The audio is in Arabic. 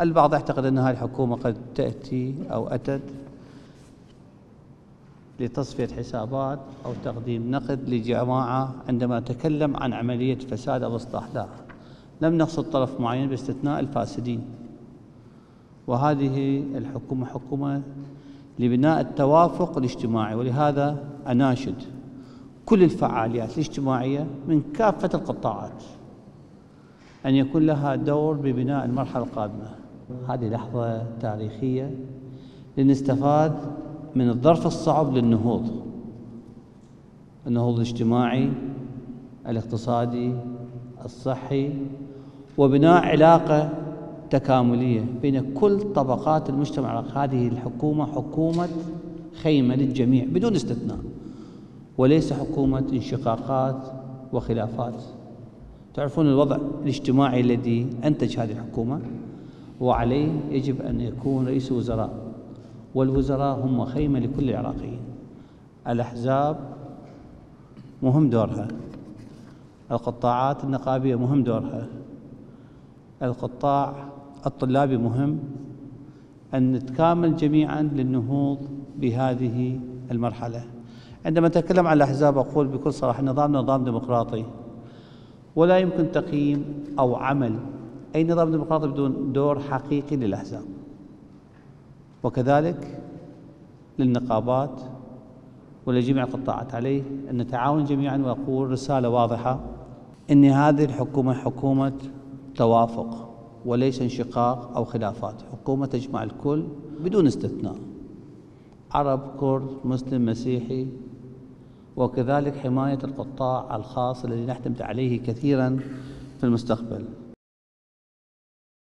البعض يعتقد أن هذه الحكومة قد تأتي أو أتت لتصفية حسابات أو تقديم نقد لجماعة عندما نتكلم عن عملية فساد أو إصلاح، لم نقصد طرف معين باستثناء الفاسدين. وهذه الحكومة حكومة لبناء التوافق الاجتماعي، ولهذا أناشد كل الفعاليات الاجتماعية من كافة القطاعات أن يكون لها دور ببناء المرحلة القادمة. هذه لحظة تاريخية لنستفاد من الظرف الصعب للنهوض، النهوض الاجتماعي، الاقتصادي، الصحي، وبناء علاقة تكاملية بين كل طبقات المجتمع. هذه الحكومة حكومة خيمة للجميع بدون استثناء، وليس حكومة انشقاقات وخلافات. تعرفون الوضع الاجتماعي الذي أنتج هذه الحكومة، وعليه يجب أن يكون رئيس وزراء، والوزراء هم خيمة لكل العراقيين. الأحزاب مهم دورها، القطاعات النقابية مهم دورها، القطاع الطلابي مهم، أن نتكامل جميعا للنهوض بهذه المرحلة. عندما أتكلم عن الأحزاب أقول بكل صراحة نظامنا نظام ديمقراطي، ولا يمكن تقييم أو عمل أي نظام ديمقراطي بدون دور حقيقي للأحزاب، وكذلك للنقابات ولجميع القطاعات. عليه أن نتعاون جميعا، وأقول رسالة واضحة أن هذه الحكومة حكومة توافق وليس انشقاق أو خلافات، حكومة تجمع الكل بدون استثناء، عرب، كرد، مسلم، مسيحي، وكذلك حماية القطاع الخاص الذي نعتمد عليه كثيراً في المستقبل.